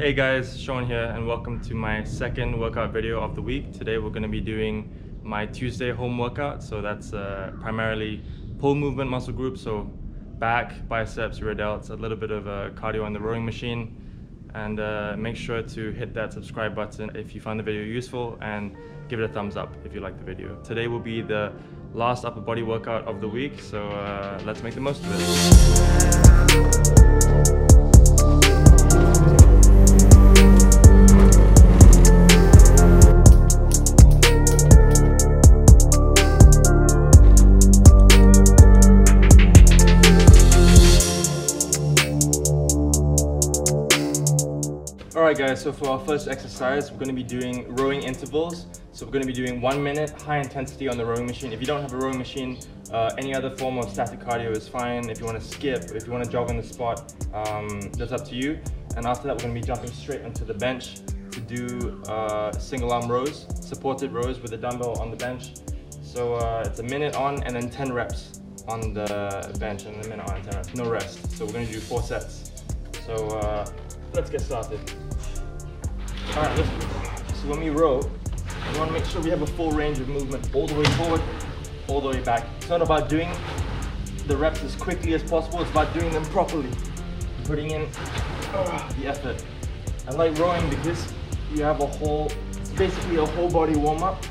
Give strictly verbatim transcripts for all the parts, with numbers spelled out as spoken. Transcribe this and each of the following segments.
Hey guys, Sean here and welcome to my second workout video of the week. Today we're going to be doing my Tuesday home workout. So that's uh, primarily pull movement muscle group, so back, biceps, rear delts, a little bit of uh, cardio on the rowing machine. And uh, make sure to hit that subscribe button if you found the video useful and give it a thumbs up if you like the video. Today will be the last upper body workout of the week, so uh, let's make the most of it. Alright guys, so for our first exercise, we're going to be doing rowing intervals. So we're going to be doing one minute high intensity on the rowing machine. If you don't have a rowing machine, uh, any other form of static cardio is fine. If you want to skip, if you want to jog on the spot, um, that's up to you. And after that, we're going to be jumping straight onto the bench to do uh, single arm rows, supported rows with a dumbbell on the bench. So uh, it's a minute on and then ten reps on the bench and a minute on and ten reps, no rest. So we're going to do four sets. So uh, let's get started. All right, so when we row, we want to make sure we have a full range of movement all the way forward, all the way back. It's not about doing the reps as quickly as possible, it's about doing them properly, putting in uh, the effort. I like rowing because you have a whole, it's basically a whole body warm up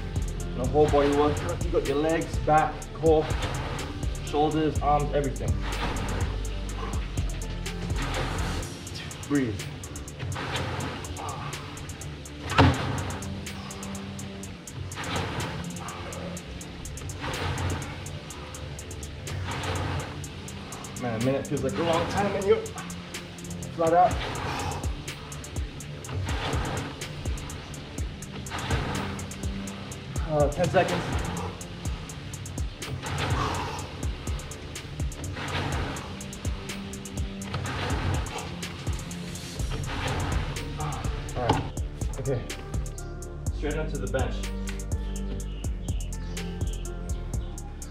and a whole body workout. You've got your legs, back, core, shoulders, arms, everything. Breathe. Man, a minute feels like a long time and you're flat out. Uh, ten seconds. All right, okay. Straight onto the bench.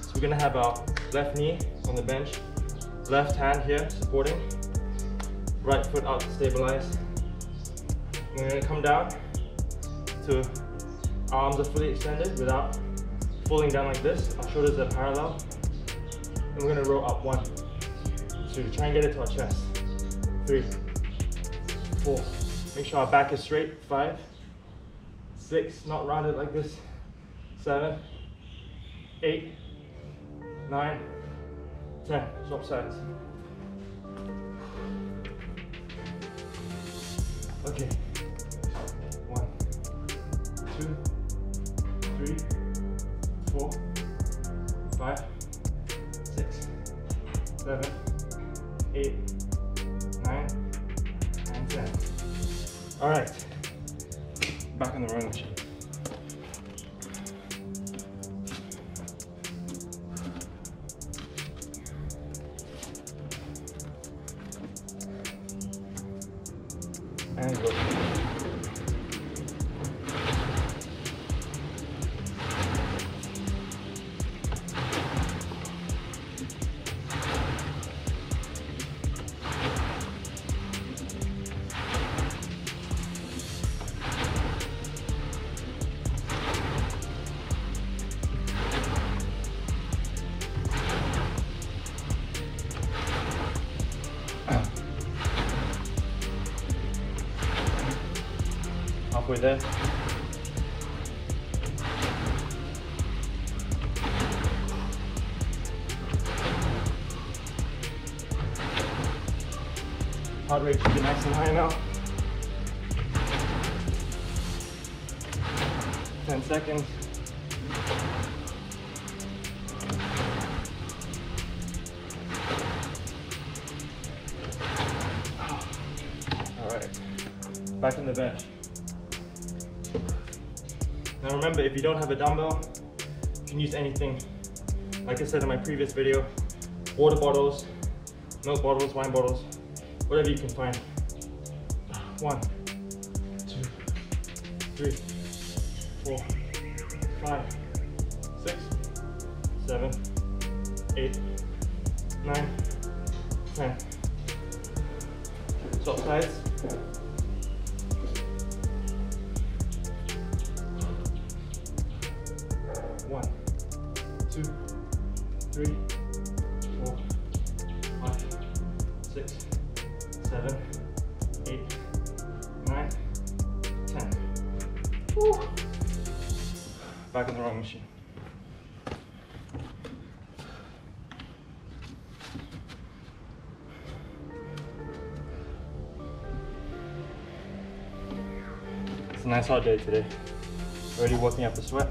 So we're gonna have our left knee on the bench. Left hand here, supporting. Right foot out to stabilize. We're gonna come down to arms are fully extended without falling down like this. Our shoulders are parallel. And we're gonna roll up one, two, try and get it to our chest. Three, four. Make sure our back is straight. Five, six, not rounded like this. Seven, eight, nine, ten, swap sides. Okay. One, two, three, four, five, six, seven, eight, nine, and ten. All right. Back on the rowing machine. And go. Halfway there. Heart rate should be nice and high now. Ten seconds. All right, back in the bench. Now remember, if you don't have a dumbbell, you can use anything. Like I said in my previous video, water bottles, milk bottles, wine bottles, whatever you can find. One, two, three, four, five, six, seven, eight, nine, ten. Top sides. One, two, three, four, five, six, seven, eight, nine, ten. Woo. Back in the wrong machine. It's a nice hot day today. Already working up the sweat.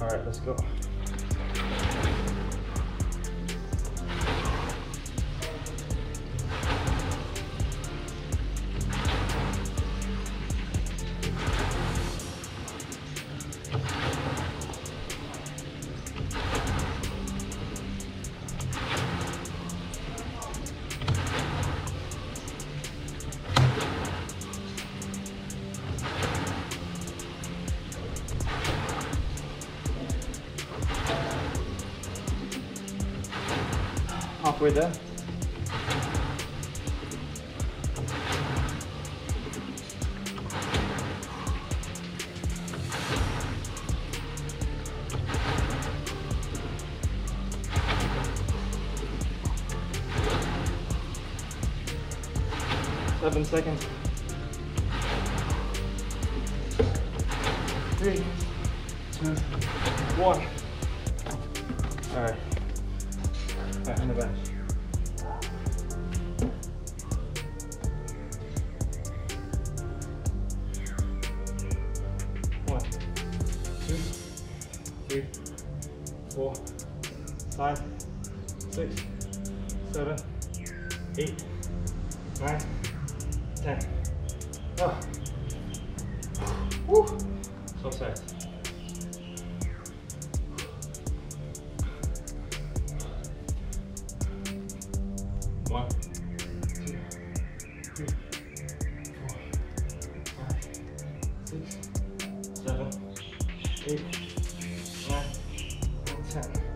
All right, let's go. Halfway there. Seven seconds. Three, two, one. All right. Back on the bench. One, two, three, four, five, six, seven, eight, nine, ten. Oh. Woo. So sad. One, two, three, four, five, six, seven, eight, nine, and ten.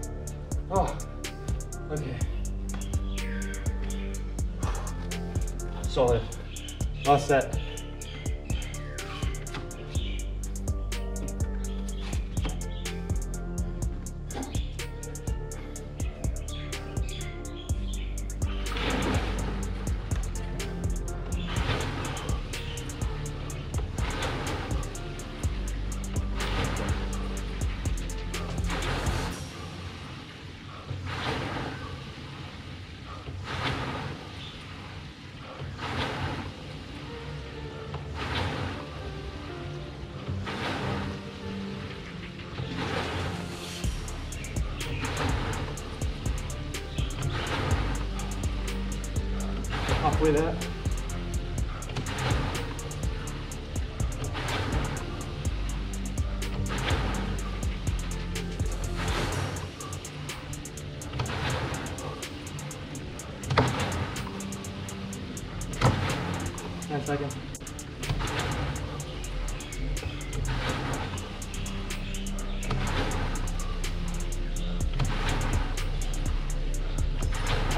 Oh, okay. Solid. Last set. Halfway there. Ten seconds.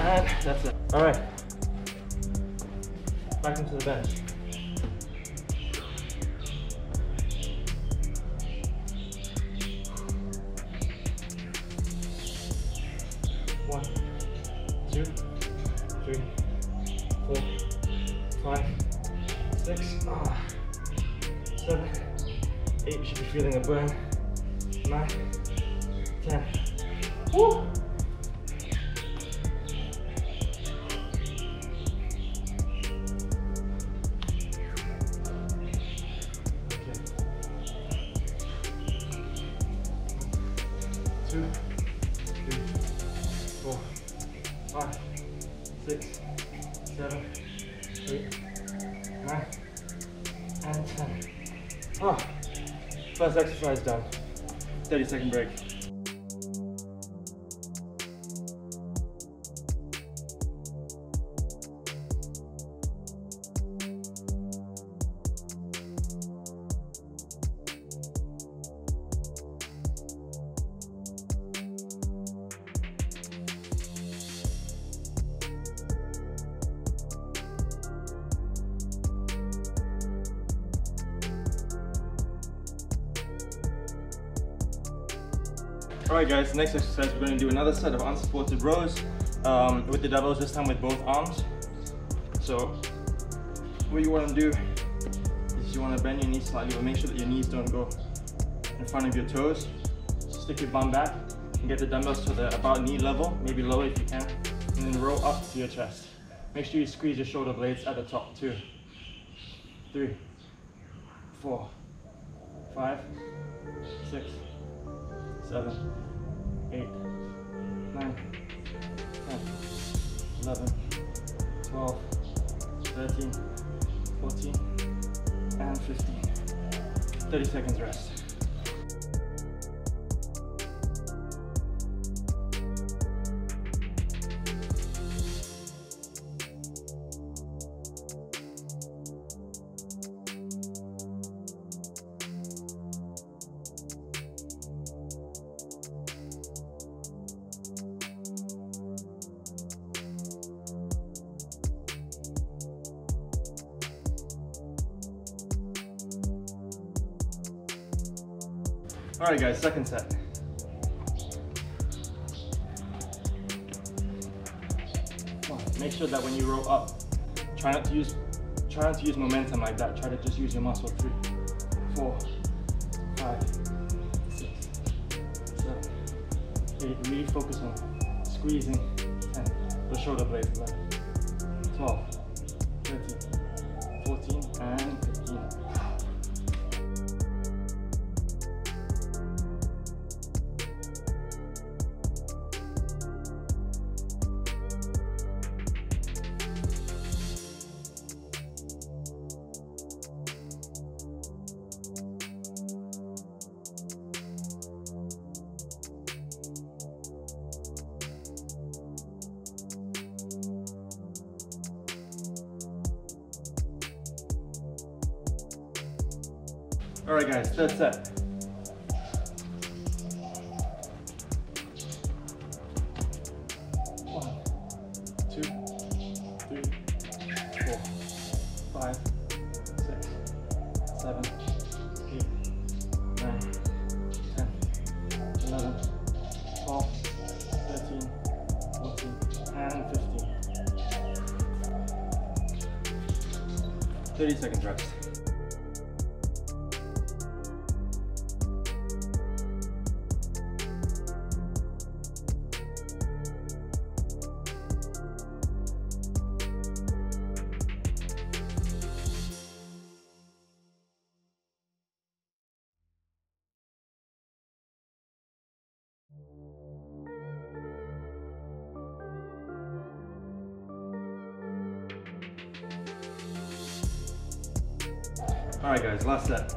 And that's it. All right. Back into the bench. One, two, three, four, five, six, ah, seven, eight. You should be feeling a burn. Nine, ten. Woo! Two, three, four, five, six, seven, eight, nine, and ten. Oh, first exercise done. thirty second break. Alright guys, next exercise we're going to do another set of unsupported rows um, with the doubles, this time with both arms. So what you want to do is you want to bend your knees slightly, but make sure that your knees don't go in front of your toes. So stick your bum back and get the dumbbells to the about knee level, maybe lower if you can, and then roll up to your chest. Make sure you squeeze your shoulder blades at the top. Two, three, four, five, six, seven, eight, nine, ten, eleven, twelve, thirteen, fourteen, and fifteen. thirty seconds rest. Alright guys, second set. Make sure that when you roll up, try not to use try not to use momentum like that. Try to just use your muscle. Three, four, five, six, seven, eight. Really focus on squeezing. Ten. The shoulder blades. Eleven, twelve, thirteen, fourteen, and fifteen. Alright guys, third set. One, two, three, four, five, six, seven, eight, nine, ten, eleven, twelve, thirteen, fourteen, and fifteen. thirty seconds rest. Alright guys, last set.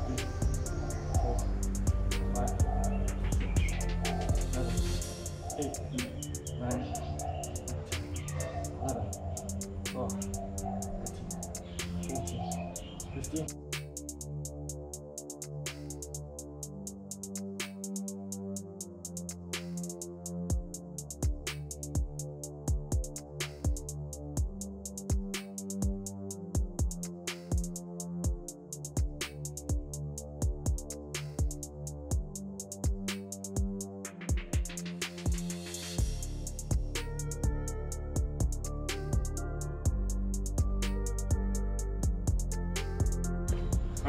one, two, three, four, five, six, seven, eight, nine, ten, eleven, twelve, thirteen, fourteen, fifteen.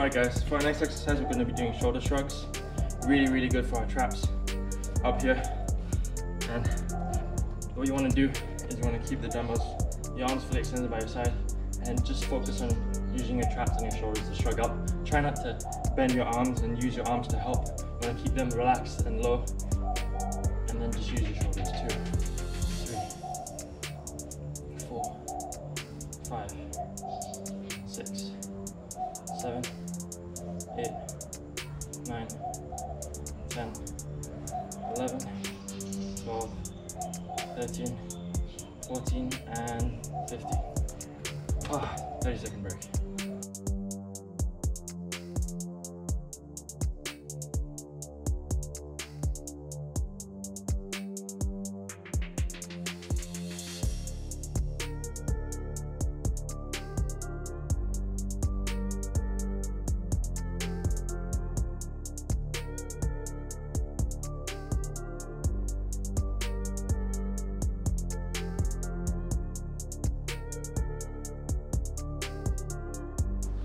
Alright guys, for our next exercise we're going to be doing shoulder shrugs. Really, really good for our traps up here. And what you want to do is you want to keep the dumbbells, your arms fully extended by your side, and just focus on using your traps and your shoulders to shrug up. Try not to bend your arms and use your arms to help. You want to keep them relaxed and low, and then just use your shoulders. Two, three, four, five, six, seven, eight, nine, ten, eleven, twelve, thirteen, fourteen, and fifteen. Ah, thirty second break.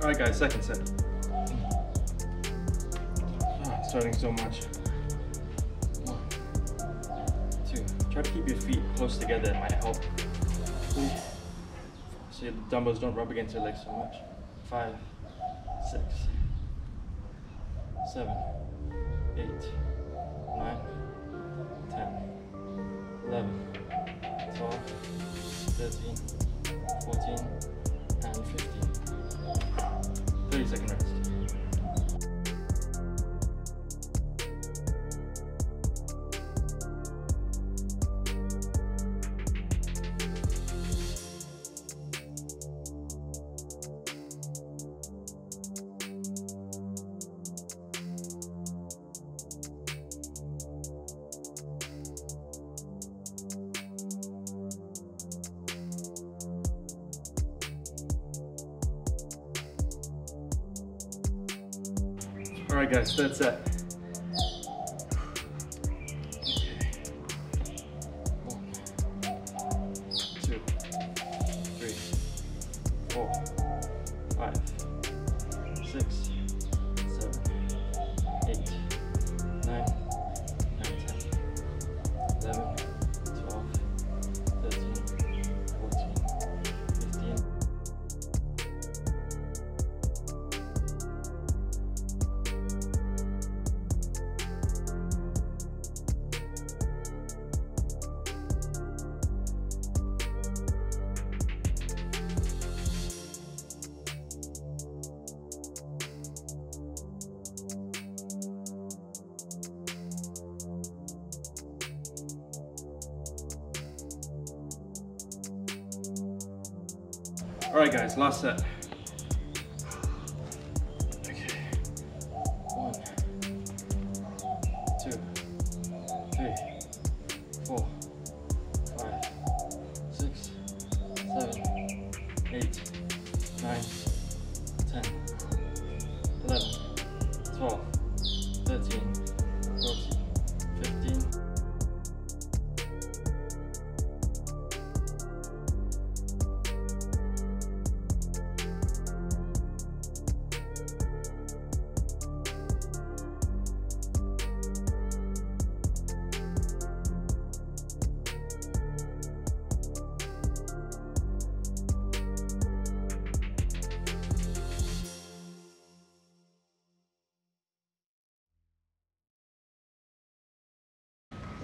Alright guys, second set. Ah, starting so much. One, two. Try to keep your feet close together, it might help. Three. So your dumbbells don't rub against your legs so much. Five, six, seven, eight, nine, ten, eleven, twelve, thirteen, fourteen, and fifteen. thirty second rest. Alright guys, that's it. Okay. One, two, three, four, five, six, seven, eight, nine, nine, ten, eleven, twelve, thirteen, fourteen, fifteen. Alright guys, last set. Okay. One, two, three, four, five, six, seven, eight, nine, ten, eleven, twelve, thirteen, fourteen, fifteen.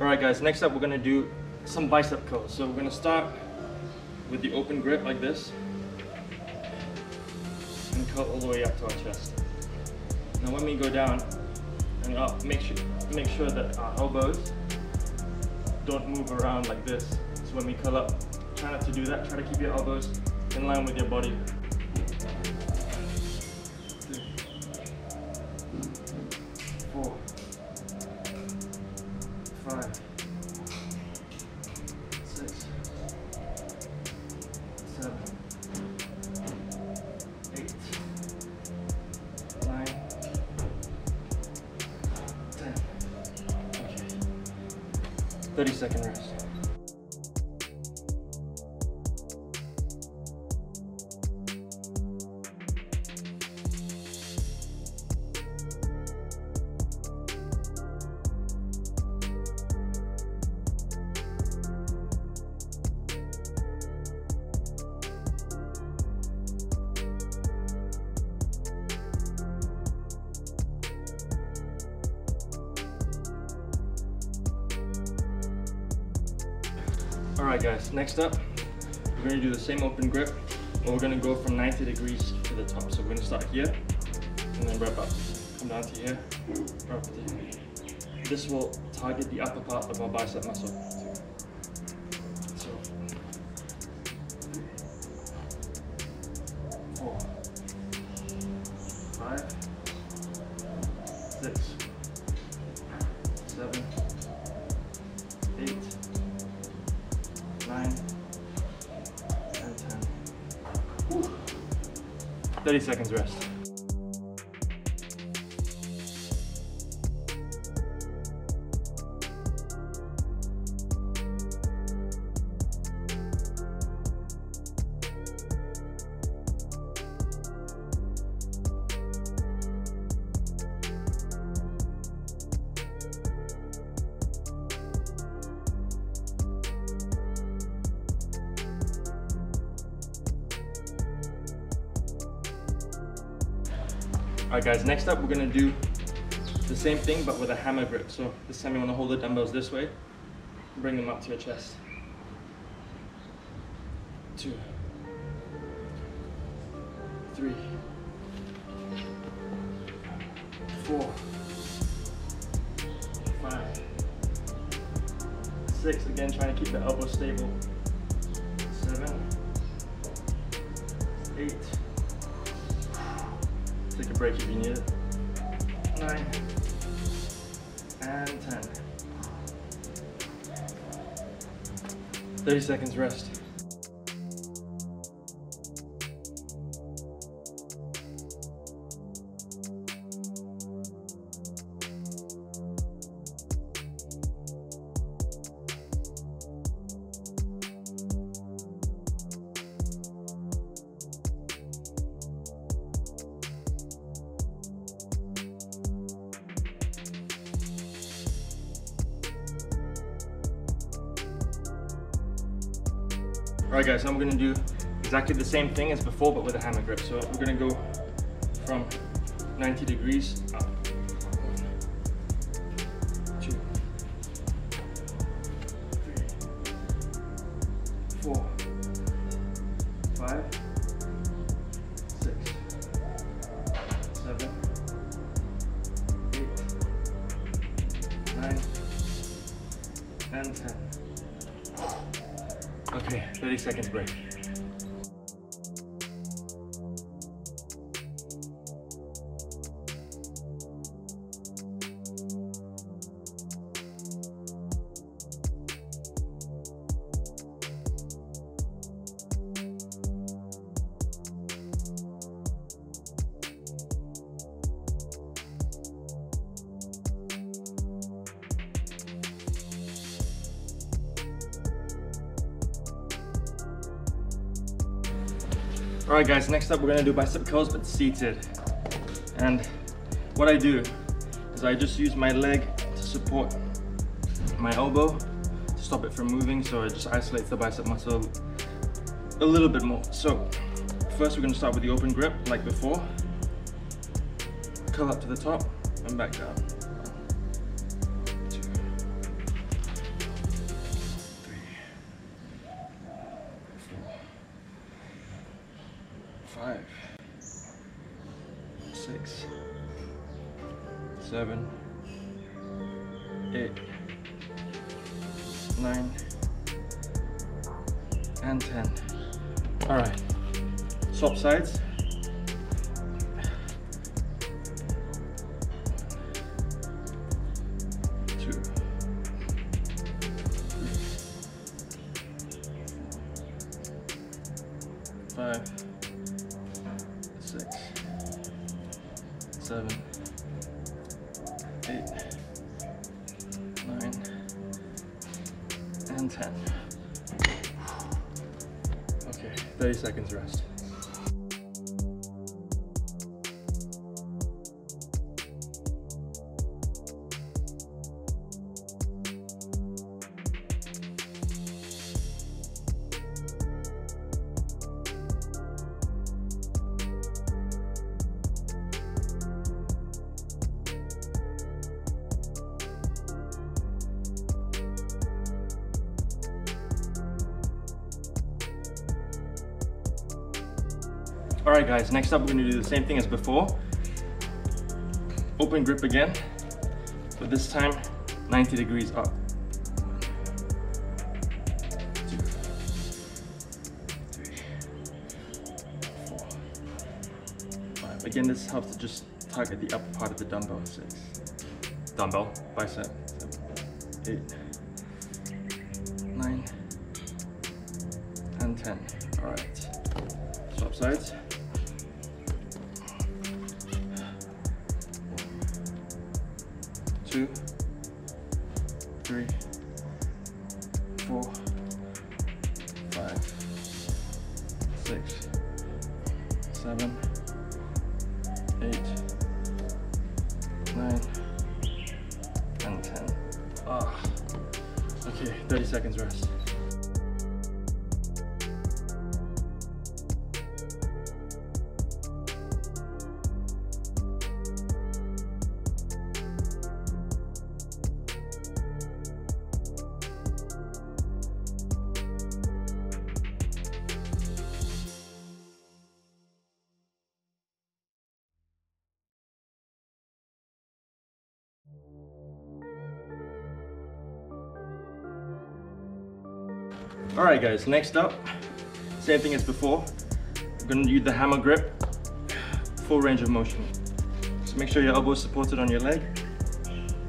Alright guys, next up we're going to do some bicep curls. So we're going to start with the open grip like this and curl all the way up to our chest. Now when we go down and up, make sure, make sure that our elbows don't move around like this. So when we curl up, try not to do that. Try to keep your elbows in line with your body. thirty second rest. Alright guys, next up, we're going to do the same open grip, but we're going to go from ninety degrees to the top. So we're going to start here, and then wrap up. Come down to here, wrap to here. This will target the upper part of our bicep muscle. So, four, five, six, seven, eight, nine, and ten. Whew. thirty seconds rest. Alright guys, next up we're going to do the same thing but with a hammer grip. So this time you want to hold the dumbbells this way, bring them up to your chest. Two, three, four, five, six. Again, trying to keep the elbow stable. Seven, eight. Take a break if you need it. Nine and ten. thirty seconds rest. Alright guys, so I'm going to do exactly the same thing as before but with a hammer grip. So we're going to go from ninety degrees up. One, two, three, four, five, six, seven, eight, nine, and ten. Okay, thirty seconds break. Alright guys, next up we're going to do bicep curls but seated. And what I do is I just use my leg to support my elbow to stop it from moving, so it just isolates the bicep muscle a little bit more. So first we're going to start with the open grip like before. Curl up to the top and back down. Two, three, four. Five, six, seven, eight, nine, and ten. All right, swap sides. Two, three, five, six, seven, eight, nine, and ten. Okay, thirty seconds rest. Alright guys, next up we're going to do the same thing as before. Open grip again, but this time ninety degrees up. One, two, three, four, five. Again, this helps to just target the upper part of the dumbbell. Six, dumbbell, bicep, seven, eight, nine, and ten. Alright, swap sides. Two, three, four, five, six, seven, eight, nine, and ten. Ah, okay, thirty seconds rest. All right guys, next up, same thing as before. I'm gonna use the hammer grip, full range of motion. So make sure your elbow is supported on your leg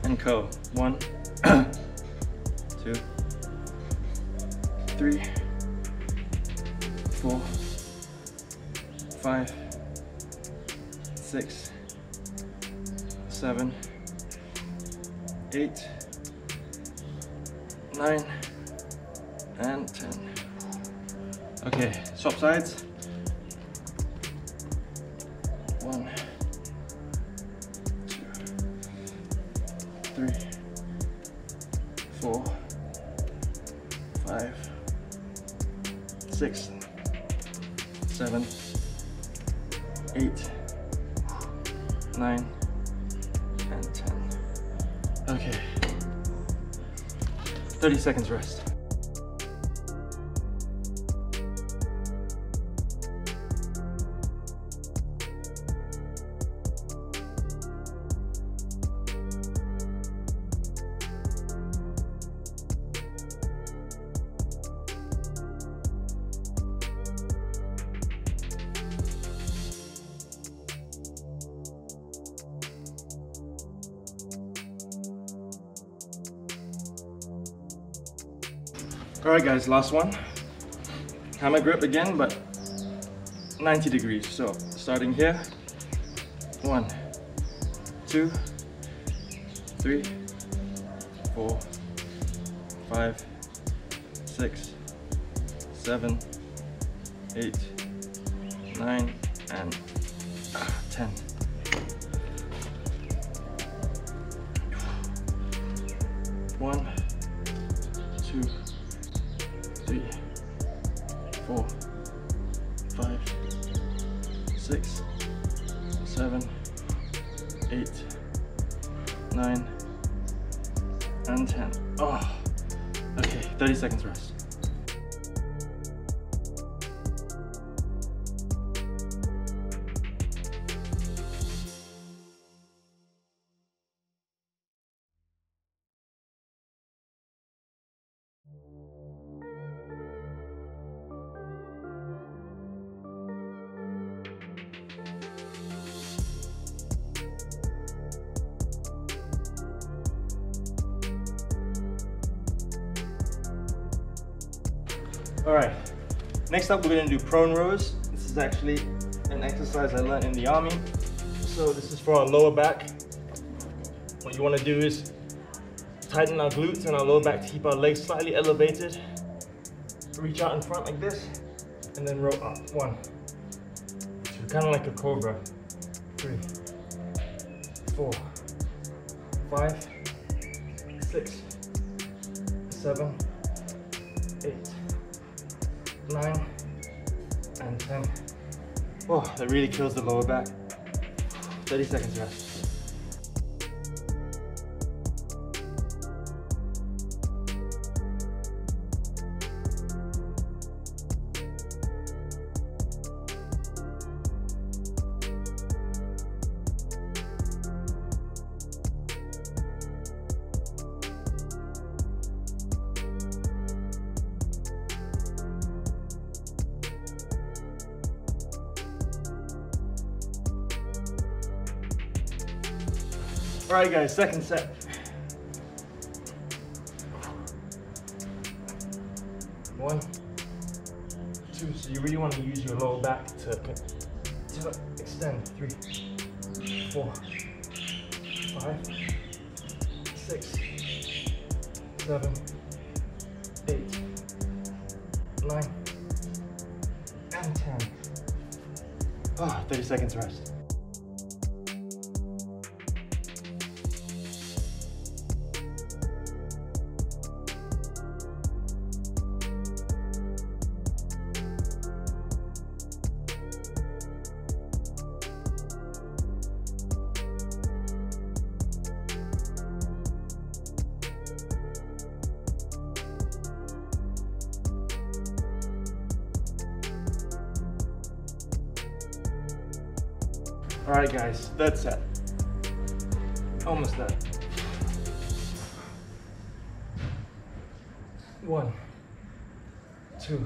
and curl. One, two, three, four, five, six, seven, eight, nine, and ten. Okay, swap sides. One, two, three, four, five, six, seven, eight, nine, and ten. Okay, thirty seconds rest. All right guys, last one. Hammer grip again, but ninety degrees. So starting here, one, two, three, four, five, six, seven, eight, nine, and ten. One, two, three, four, five, six, seven, eight, nine, and ten. Oh, okay, thirty seconds rest. All right, next up we're gonna do prone rows. This is actually an exercise I learned in the army. So this is for our lower back. What you wanna do is tighten our glutes and our lower back to keep our legs slightly elevated. Reach out in front like this, and then roll up. One, two, kinda like a cobra. Three, four, five, six, seven, eight, nine, and ten. Oh, that really kills the lower back. thirty seconds rest. All right guys, second set. One, two, so you really want to use your lower back to, to extend. Three, four, five, six, seven, eight, nine, and ten. Oh, thirty seconds rest. All right guys, third set. Almost there. One, two,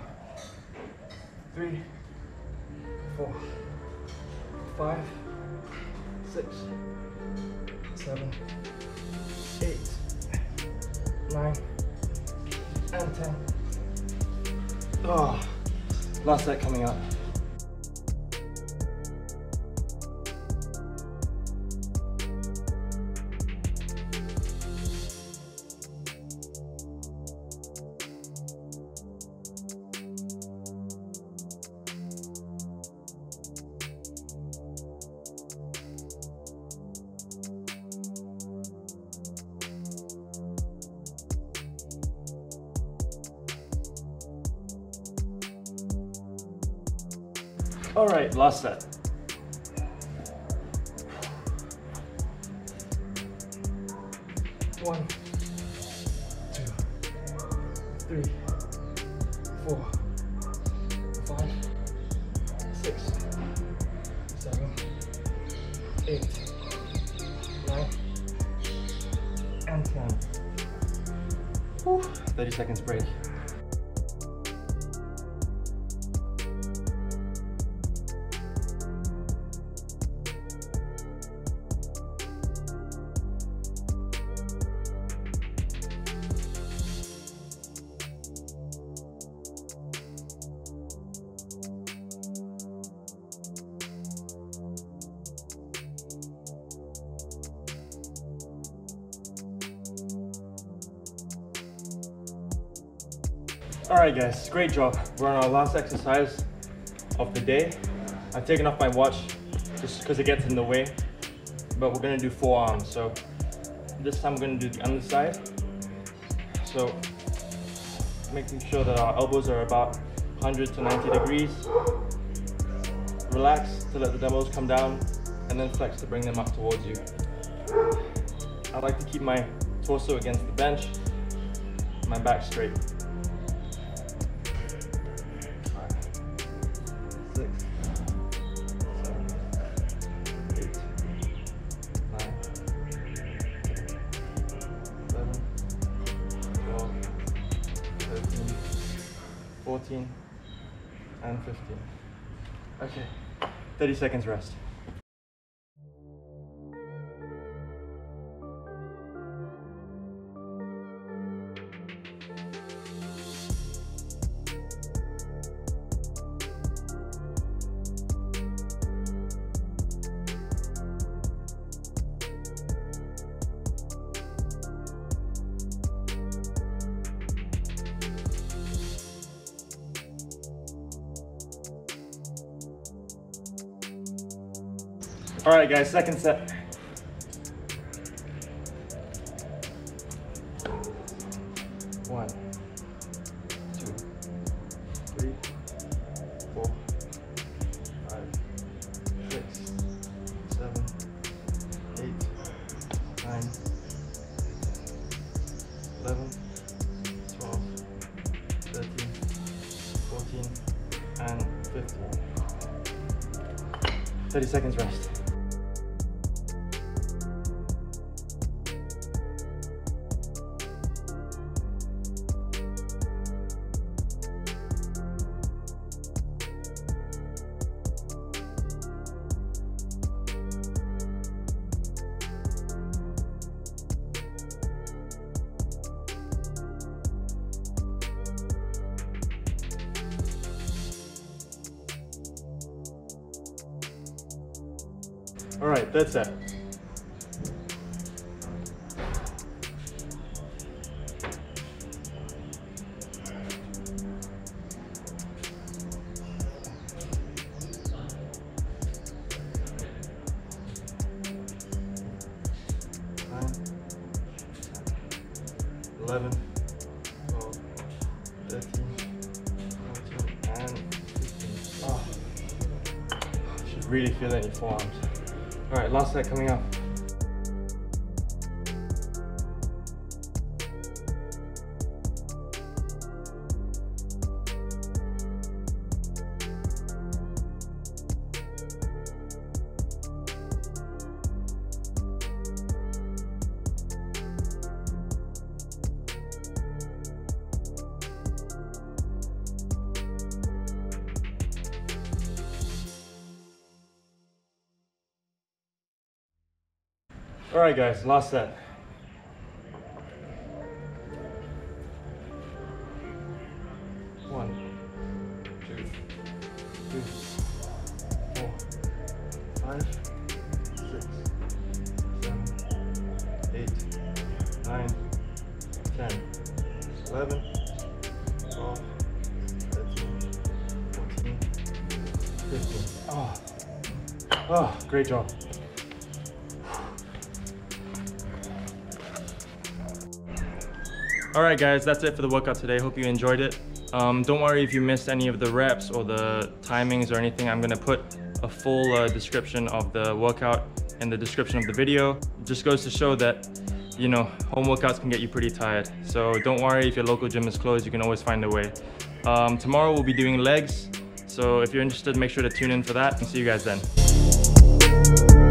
three, four, five, six, seven, eight, nine, and ten. Oh, last set coming up. All right, last set. One, two, three, four, five, six, seven, eight, nine, and ten. Whew, thirty seconds break. All right guys, great job. We're on our last exercise of the day. I've taken off my watch just because it gets in the way, but we're gonna do forearms. So this time we're gonna do the underside. So making sure that our elbows are about one hundred to ninety degrees. Relax to let the dumbbells come down and then flex to bring them up towards you. I like to keep my torso against the bench, my back straight. fourteen and fifteen. Okay, thirty seconds rest. All right guys, second set. One, two, three, four, five, six, seven, eight, nine, eleven, twelve, thirteen, fourteen, and fifteen. thirty seconds rest. All right, that's it. nine, ten, eleven, twelve, thirteen, fourteen, and fifteen. Oh, you should really feel that in your forearms. All right, last set coming up. All right, guys, last set. One, two, three, four, five, six, seven, eight, nine, ten, eleven, twelve, thirteen, fourteen, fifteen. Oh, oh, great job. All right, guys, that's it for the workout today. Hope you enjoyed it. Um, don't worry if you missed any of the reps or the timings or anything. I'm gonna put a full uh, description of the workout in the description of the video. It just goes to show that, you know, home workouts can get you pretty tired. So don't worry if your local gym is closed, you can always find a way. Um, tomorrow we'll be doing legs. So if you're interested, make sure to tune in for that and see you guys then.